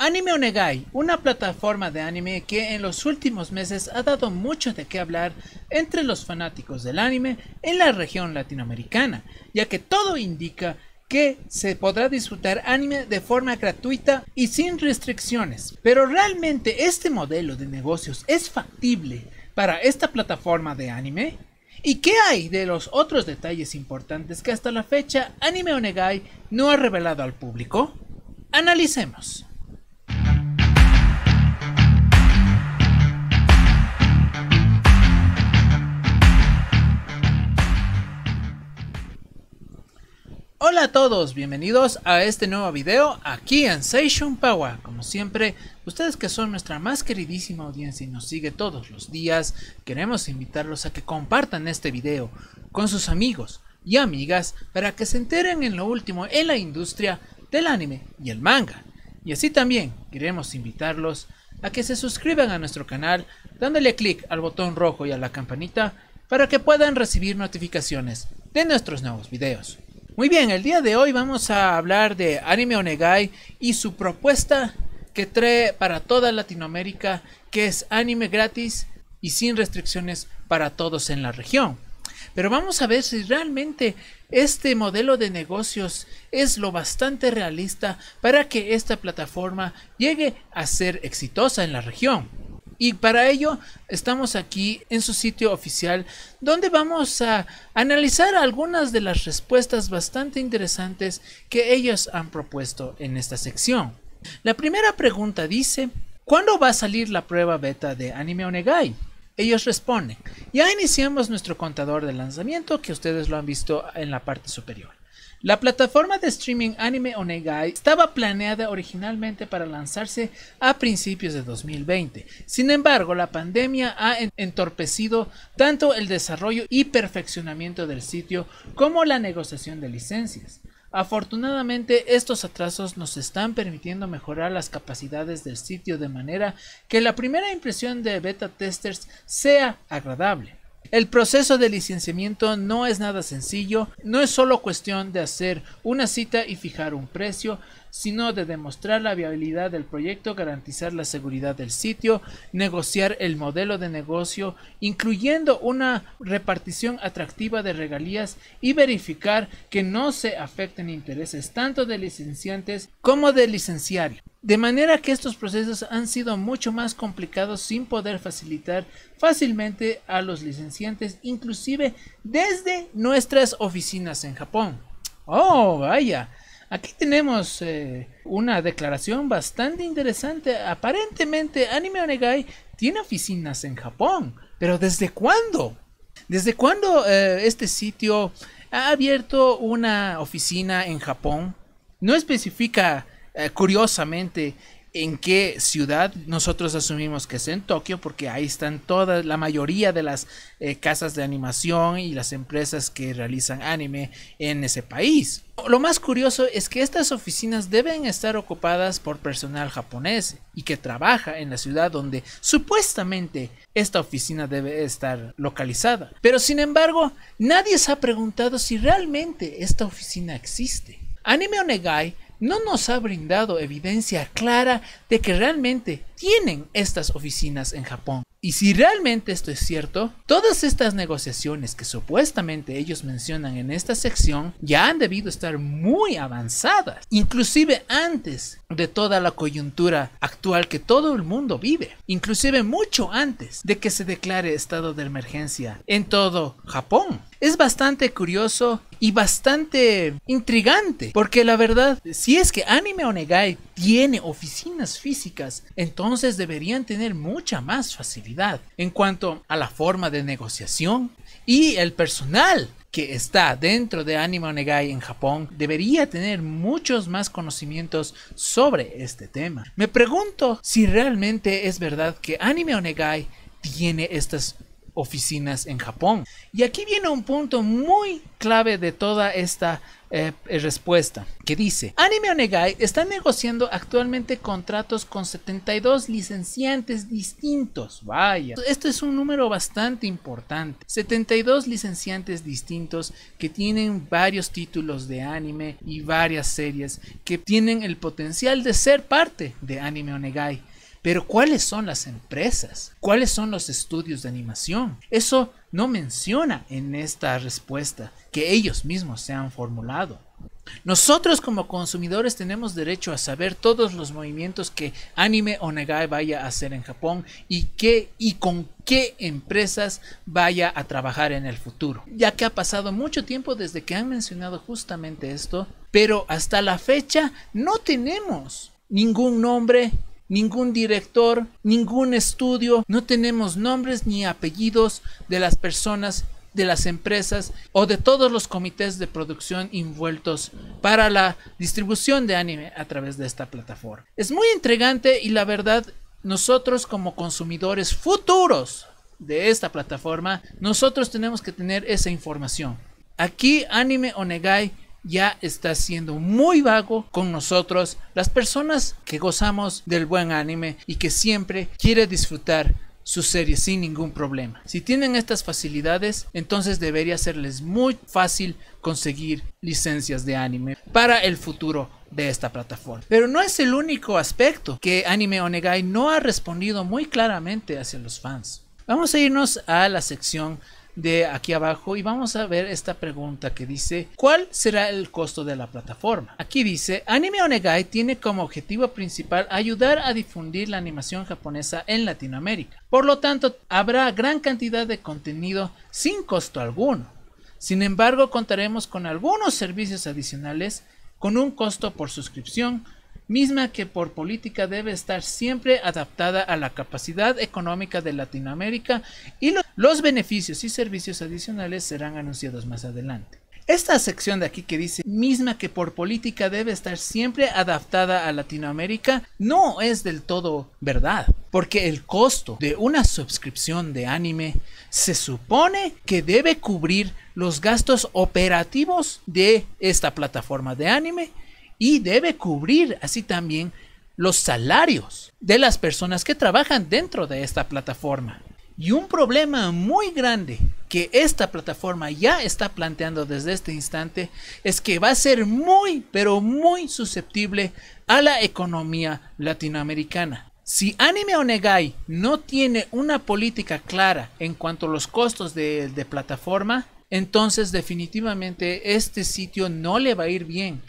Anime Onegai, una plataforma de anime que en los últimos meses ha dado mucho de qué hablar entre los fanáticos del anime en la región latinoamericana, ya que todo indica que se podrá disfrutar anime de forma gratuita y sin restricciones. Pero ¿realmente este modelo de negocios es factible para esta plataforma de anime? ¿Y qué hay de los otros detalles importantes que hasta la fecha Anime Onegai no ha revelado al público? Analicemos. Hola a todos, bienvenidos a este nuevo video aquí en Seishun Power. Como siempre, ustedes que son nuestra más queridísima audiencia y nos sigue todos los días, queremos invitarlos a que compartan este video con sus amigos y amigas para que se enteren en lo último en la industria del anime y el manga. Y así también queremos invitarlos a que se suscriban a nuestro canal dándole clic al botón rojo y a la campanita para que puedan recibir notificaciones de nuestros nuevos videos. Muy bien, el día de hoy vamos a hablar de Anime Onegai y su propuesta que trae para toda Latinoamérica, que es anime gratis y sin restricciones para todos en la región. Pero vamos a ver si realmente este modelo de negocios es lo bastante realista para que esta plataforma llegue a ser exitosa en la región. Y para ello estamos aquí en su sitio oficial, donde vamos a analizar algunas de las respuestas bastante interesantes que ellos han propuesto en esta sección. La primera pregunta dice: ¿cuándo va a salir la prueba beta de Anime Onegai? Ellos responden: ya iniciamos nuestro contador de lanzamiento, que ustedes lo han visto en la parte superior. La plataforma de streaming Anime Onegai estaba planeada originalmente para lanzarse a principios de 2020. Sin embargo, la pandemia ha entorpecido tanto el desarrollo y perfeccionamiento del sitio como la negociación de licencias. Afortunadamente, estos atrasos nos están permitiendo mejorar las capacidades del sitio de manera que la primera impresión de beta testers sea agradable. El proceso de licenciamiento no es nada sencillo, no es solo cuestión de hacer una cita y fijar un precio, sino de demostrar la viabilidad del proyecto, garantizar la seguridad del sitio, negociar el modelo de negocio, incluyendo una repartición atractiva de regalías y verificar que no se afecten intereses tanto de licenciantes como de licenciarios. De manera que estos procesos han sido mucho más complicados, sin poder facilitar fácilmente a los licenciantes, inclusive desde nuestras oficinas en Japón. ¡Oh, vaya! Aquí tenemos una declaración bastante interesante. Aparentemente Anime Onegai tiene oficinas en Japón, pero ¿desde cuándo? ¿Desde cuándo este sitio ha abierto una oficina en Japón? No especifica. Curiosamente, en qué ciudad. Nosotros asumimos que es en Tokio, porque ahí están todas, la mayoría de las casas de animación y las empresas que realizan anime en ese país. Lo más curioso es que estas oficinas deben estar ocupadas por personal japonés y que trabaja en la ciudad donde supuestamente esta oficina debe estar localizada. Pero sin embargo, nadie se ha preguntado si realmente esta oficina existe. Anime Onegai no nos ha brindado evidencia clara de que realmente tienen estas oficinas en Japón. Y si realmente esto es cierto, todas estas negociaciones que supuestamente ellos mencionan en esta sección ya han debido estar muy avanzadas, inclusive antes de toda la coyuntura actual que todo el mundo vive, inclusive mucho antes de que se declare estado de emergencia en todo Japón. Es bastante curioso y bastante intrigante, porque la verdad, si es que Anime Onegai tiene oficinas físicas, entonces deberían tener mucha más facilidad en cuanto a la forma de negociación, y el personal que está dentro de Anime Onegai en Japón debería tener muchos más conocimientos sobre este tema. Me pregunto si realmente es verdad que Anime Onegai tiene estas oficinas en Japón. Y aquí viene un punto muy clave de toda esta respuesta que dice: Anime Onegai está negociando actualmente contratos con 72 licenciantes distintos. Vaya, esto es un número bastante importante, 72 licenciantes distintos que tienen varios títulos de anime y varias series que tienen el potencial de ser parte de Anime Onegai. Pero ¿cuáles son las empresas? ¿Cuáles son los estudios de animación? Eso no menciona en esta respuesta que ellos mismos se han formulado. Nosotros como consumidores tenemos derecho a saber todos los movimientos que Anime Onegai vaya a hacer en Japón y con qué empresas vaya a trabajar en el futuro, ya que ha pasado mucho tiempo desde que han mencionado justamente esto, pero hasta la fecha no tenemos ningún nombre, ningún director, ningún estudio, no tenemos nombres ni apellidos de las personas, de las empresas o de todos los comités de producción envueltos para la distribución de anime a través de esta plataforma. Es muy intrigante y la verdad, nosotros como consumidores futuros de esta plataforma, nosotros tenemos que tener esa información. Aquí Anime Onegai ya está siendo muy vago con nosotros, las personas que gozamos del buen anime y que siempre quiere disfrutar su serie sin ningún problema. Si tienen estas facilidades, entonces debería serles muy fácil conseguir licencias de anime para el futuro de esta plataforma. Pero no es el único aspecto que Anime Onegai no ha respondido muy claramente hacia los fans. Vamos a irnos a la sección de aquí abajo y vamos a ver esta pregunta que dice: ¿cuál será el costo de la plataforma? Aquí dice: Anime Onegai tiene como objetivo principal ayudar a difundir la animación japonesa en Latinoamérica. Por lo tanto, habrá gran cantidad de contenido sin costo alguno. Sin embargo, contaremos con algunos servicios adicionales con un costo por suscripción, misma que por política debe estar siempre adaptada a la capacidad económica de Latinoamérica, y los beneficios y servicios adicionales serán anunciados más adelante. Esta sección de aquí que dice misma que por política debe estar siempre adaptada a Latinoamérica no es del todo verdad, porque el costo de una suscripción de anime se supone que debe cubrir los gastos operativos de esta plataforma de anime y debe cubrir así también los salarios de las personas que trabajan dentro de esta plataforma. Y un problema muy grande que esta plataforma ya está planteando desde este instante es que va a ser muy, pero muy susceptible a la economía latinoamericana. Si Anime Onegai no tiene una política clara en cuanto a los costos de plataforma, entonces definitivamente este sitio no le va a ir bien.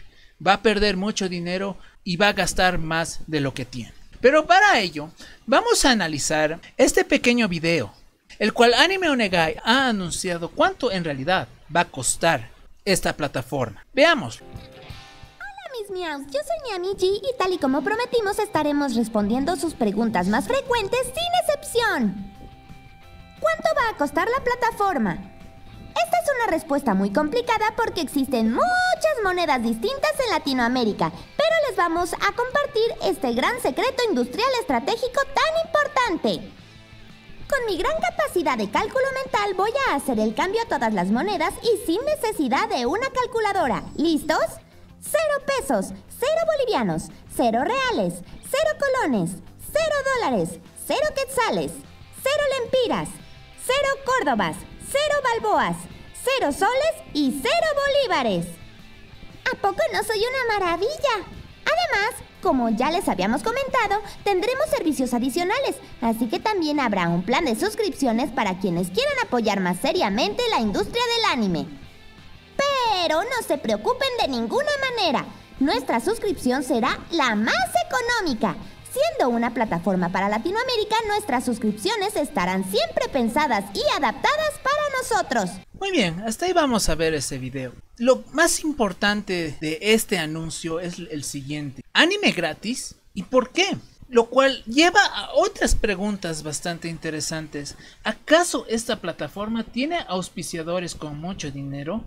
Va a perder mucho dinero y va a gastar más de lo que tiene. Pero para ello, vamos a analizar este pequeño video, el cual Anime Onegai ha anunciado cuánto en realidad va a costar esta plataforma. Veamos. Hola mis miaos, yo soy Niamichi y tal y como prometimos estaremos respondiendo sus preguntas más frecuentes sin excepción. ¿Cuánto va a costar la plataforma? Esta es una respuesta muy complicada porque existen muchas monedas distintas en Latinoamérica, pero les vamos a compartir este gran secreto industrial estratégico tan importante. Con mi gran capacidad de cálculo mental voy a hacer el cambio a todas las monedas y sin necesidad de una calculadora. ¿Listos? 0 pesos, 0 bolivianos, 0 reales, 0 colones, 0 dólares, 0 quetzales, 0 lempiras, 0 córdobas, 0 balboas, 0 soles y 0 bolívares. ¿A poco no soy una maravilla? Además, como ya les habíamos comentado, tendremos servicios adicionales, así que también habrá un plan de suscripciones para quienes quieran apoyar más seriamente la industria del anime. Pero no se preocupen de ninguna manera, nuestra suscripción será la más económica. Siendo una plataforma para Latinoamérica, nuestras suscripciones estarán siempre pensadas y adaptadas para nosotros. Muy bien, hasta ahí vamos a ver ese video. Lo más importante de este anuncio es el siguiente: ¿anime gratis? ¿Y por qué? Lo cual lleva a otras preguntas bastante interesantes. ¿Acaso esta plataforma tiene auspiciadores con mucho dinero?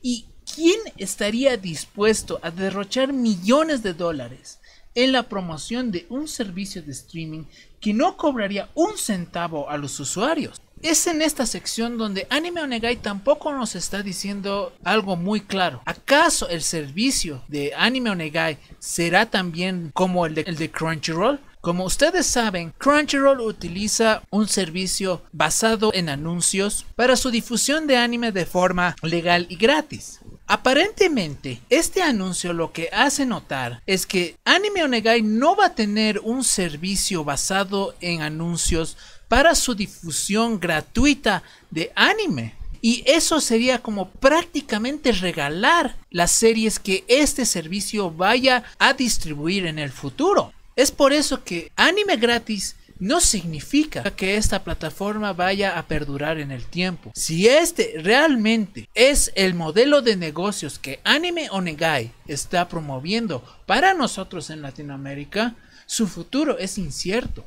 ¿Y quién estaría dispuesto a derrochar millones de dólares en la promoción de un servicio de streaming que no cobraría un centavo a los usuarios? Es en esta sección donde Anime Onegai tampoco nos está diciendo algo muy claro. ¿Acaso el servicio de Anime Onegai será también como el de Crunchyroll? Como ustedes saben, Crunchyroll utiliza un servicio basado en anuncios para su difusión de anime de forma legal y gratis. Aparentemente, este anuncio lo que hace notar es que Anime Onegai no va a tener un servicio basado en anuncios para su difusión gratuita de anime. Y eso sería como prácticamente regalar las series que este servicio vaya a distribuir en el futuro. Es por eso que anime gratis no significa que esta plataforma vaya a perdurar en el tiempo. Si este realmente es el modelo de negocios que Anime Onegai está promoviendo para nosotros en Latinoamérica, su futuro es incierto.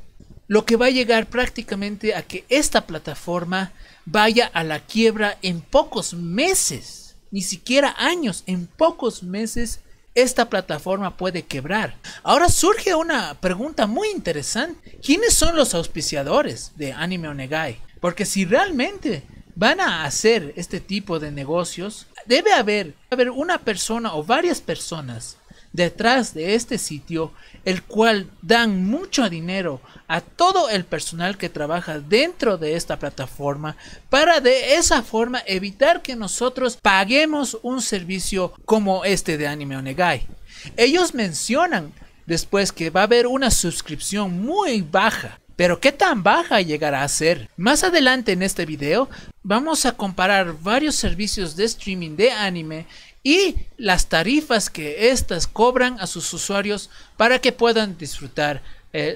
Lo que va a llegar prácticamente a que esta plataforma vaya a la quiebra en pocos meses, ni siquiera años, en pocos meses. Esta plataforma puede quebrar. Ahora surge una pregunta muy interesante. ¿Quiénes son los auspiciadores de Anime Onegai? Porque si realmente van a hacer este tipo de negocios, debe haber una persona o varias personas detrás de este sitio, el cual dan mucho dinero a todo el personal que trabaja dentro de esta plataforma para de esa forma evitar que nosotros paguemos un servicio como este de Anime Onegai. Ellos mencionan después que va a haber una suscripción muy baja, pero ¿qué tan baja llegará a ser? Más adelante en este video vamos a comparar varios servicios de streaming de anime y las tarifas que estas cobran a sus usuarios para que puedan disfrutar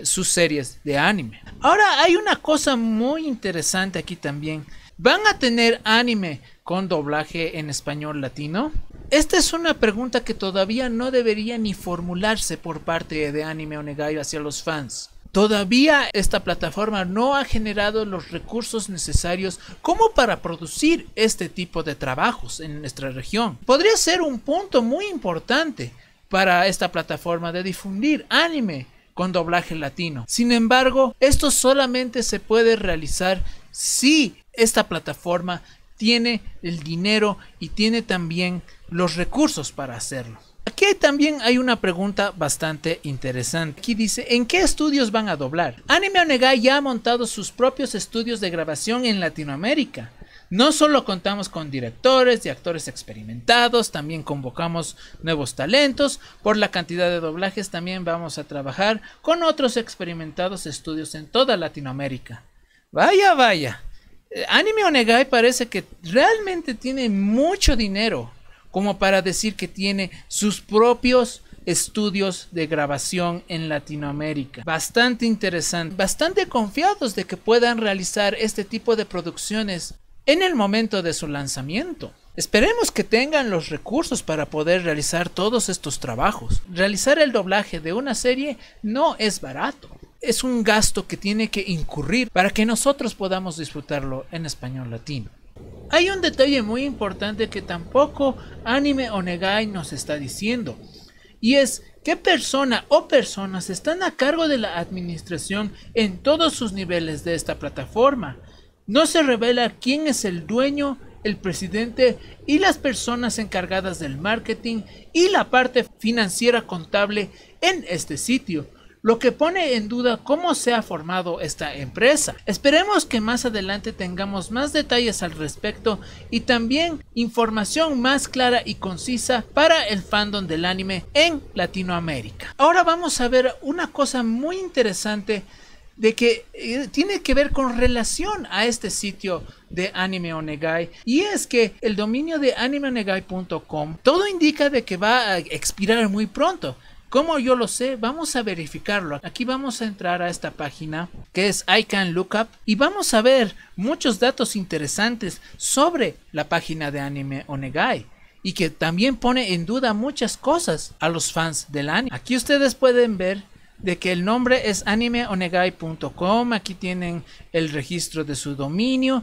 sus series de anime. Ahora hay una cosa muy interesante aquí también. ¿Van a tener anime con doblaje en español latino? Esta es una pregunta que todavía no debería ni formularse por parte de Anime Onegai hacia los fans. Todavía esta plataforma no ha generado los recursos necesarios como para producir este tipo de trabajos en nuestra región. Podría ser un punto muy importante para esta plataforma de difundir anime con doblaje latino. Sin embargo, esto solamente se puede realizar si esta plataforma tiene el dinero y tiene también los recursos para hacerlo. Aquí también hay una pregunta bastante interesante. Aquí dice, ¿en qué estudios van a doblar? Anime Onegai ya ha montado sus propios estudios de grabación en Latinoamérica. No solo contamos con directores y actores experimentados, también convocamos nuevos talentos. Por la cantidad de doblajes también vamos a trabajar con otros experimentados estudios en toda Latinoamérica. Vaya, vaya. Anime Onegai parece que realmente tiene mucho dinero como para decir que tiene sus propios estudios de grabación en Latinoamérica. Bastante interesante, bastante confiados de que puedan realizar este tipo de producciones en el momento de su lanzamiento. Esperemos que tengan los recursos para poder realizar todos estos trabajos. Realizar el doblaje de una serie no es barato. Es un gasto que tiene que incurrir para que nosotros podamos disfrutarlo en español latino. Hay un detalle muy importante que tampoco Anime Onegai nos está diciendo, y es qué persona o personas están a cargo de la administración en todos sus niveles de esta plataforma. No se revela quién es el dueño, el presidente y las personas encargadas del marketing y la parte financiera contable en este sitio, lo que pone en duda cómo se ha formado esta empresa. Esperemos que más adelante tengamos más detalles al respecto y también información más clara y concisa para el fandom del anime en Latinoamérica. Ahora vamos a ver una cosa muy interesante de que tiene que ver con relación a este sitio de Anime Onegai, y es que el dominio de animeonegai.com todo indica de que va a expirar muy pronto. ¿Cómo yo lo sé? Vamos a verificarlo. Aquí vamos a entrar a esta página que es ICANN Lookup y vamos a ver muchos datos interesantes sobre la página de Anime Onegai y que también pone en duda muchas cosas a los fans del anime. Aquí ustedes pueden ver de que el nombre es animeonegai.com. Aquí tienen el registro de su dominio.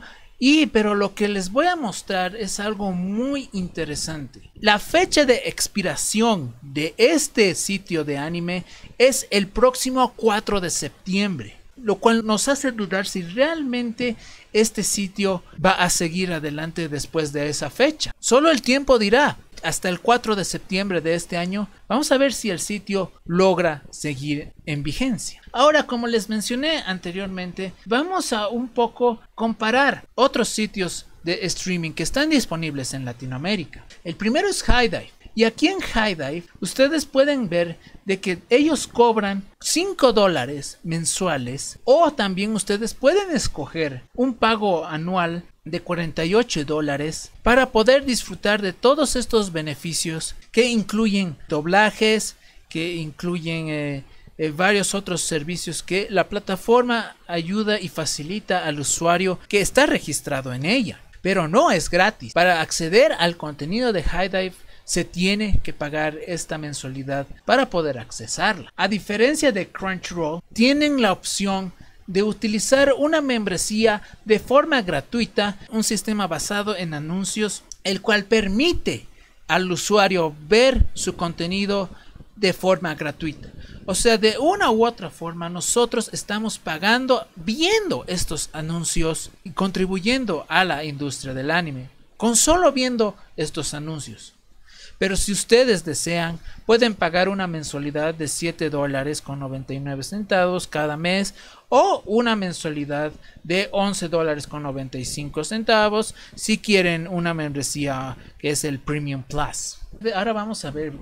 Pero lo que les voy a mostrar es algo muy interesante. La fecha de expiración de este sitio de anime es el próximo 4 de septiembre. lo cual nos hace dudar si realmente este sitio va a seguir adelante después de esa fecha. Solo el tiempo dirá. Hasta el 4 de septiembre de este año vamos a ver si el sitio logra seguir en vigencia. Ahora, como les mencioné anteriormente, vamos a un poco comparar otros sitios de streaming que están disponibles en Latinoamérica. El primero es HiDive, y aquí en HiDive ustedes pueden ver de que ellos cobran $5 mensuales, o también ustedes pueden escoger un pago anual de $48 para poder disfrutar de todos estos beneficios que incluyen doblajes, que incluyen varios otros servicios que la plataforma ayuda y facilita al usuario que está registrado en ella. Pero no es gratis. Para acceder al contenido de HiDive se tiene que pagar esta mensualidad para poder accesarla. A diferencia de Crunchyroll, tienen la opción de utilizar una membresía de forma gratuita, un sistema basado en anuncios, el cual permite al usuario ver su contenido de forma gratuita. O sea, de una u otra forma nosotros estamos pagando viendo estos anuncios y contribuyendo a la industria del anime, con solo viendo estos anuncios. Pero si ustedes desean, pueden pagar una mensualidad de $7.99 cada mes, o una mensualidad de $11.95 si quieren una membresía que es el Premium Plus. Ahora vamos a ver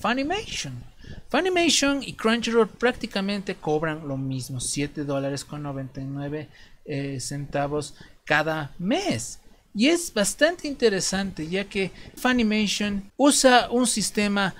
Funimation. Funimation y Crunchyroll prácticamente cobran lo mismo, $7.99 cada mes. Y es bastante interesante, ya que Funimation usa un sistema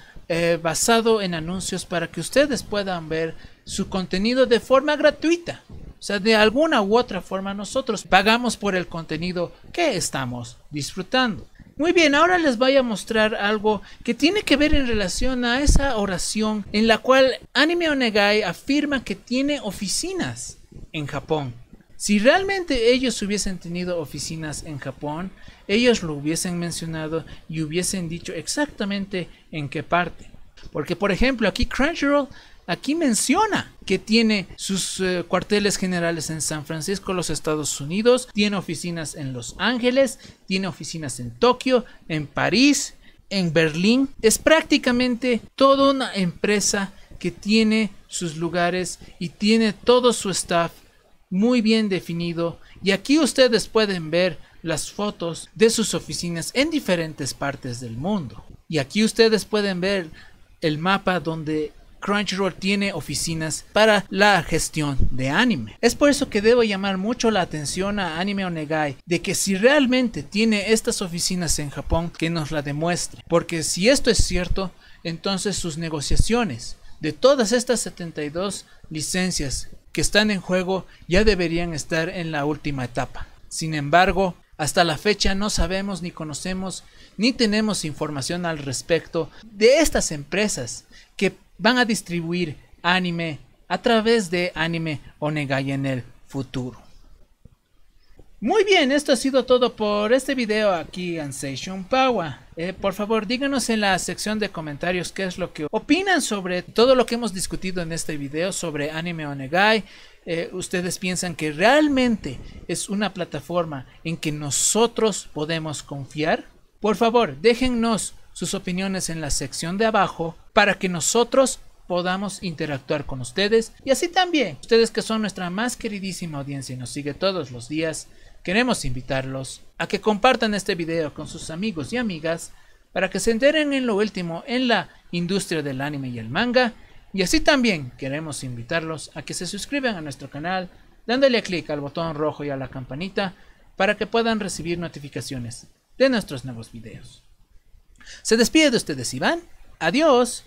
basado en anuncios para que ustedes puedan ver su contenido de forma gratuita. O sea, de alguna u otra forma nosotros pagamos por el contenido que estamos disfrutando. Muy bien, ahora les voy a mostrar algo que tiene que ver en relación a esa oración en la cual Anime Onegai afirma que tiene oficinas en Japón. Si realmente ellos hubiesen tenido oficinas en Japón, ellos lo hubiesen mencionado y hubiesen dicho exactamente en qué parte. Porque, por ejemplo, aquí Crunchyroll aquí menciona que tiene sus cuarteles generales en San Francisco, los Estados Unidos, tiene oficinas en Los Ángeles, tiene oficinas en Tokio, en París, en Berlín. Es prácticamente toda una empresa que tiene sus lugares y tiene todo su staff muy bien definido, y aquí ustedes pueden ver las fotos de sus oficinas en diferentes partes del mundo. Y aquí ustedes pueden ver el mapa donde Crunchyroll tiene oficinas para la gestión de anime. Es por eso que debo llamar mucho la atención a Anime Onegai de que si realmente tiene estas oficinas en Japón, que nos la demuestre, porque si esto es cierto, entonces sus negociaciones de todas estas 72 licencias que están en juego ya deberían estar en la última etapa. Sin embargo, hasta la fecha no sabemos ni conocemos ni tenemos información al respecto de estas empresas que van a distribuir anime a través de Anime Onegai en el futuro. Muy bien, esto ha sido todo por este video aquí en Seishun Power. Por favor, díganos en la sección de comentarios qué es lo que opinan sobre todo lo que hemos discutido en este video sobre Anime Onegai. ¿Ustedes piensan que realmente es una plataforma en que nosotros podemos confiar? Por favor, déjennos sus opiniones en la sección de abajo para que nosotros podamos interactuar con ustedes, y así también ustedes, que son nuestra más queridísima audiencia y nos sigue todos los días, queremos invitarlos a que compartan este video con sus amigos y amigas para que se enteren en lo último en la industria del anime y el manga, y así también queremos invitarlos a que se suscriban a nuestro canal dándole clic al botón rojo y a la campanita para que puedan recibir notificaciones de nuestros nuevos videos. Se despide de ustedes Iván, adiós.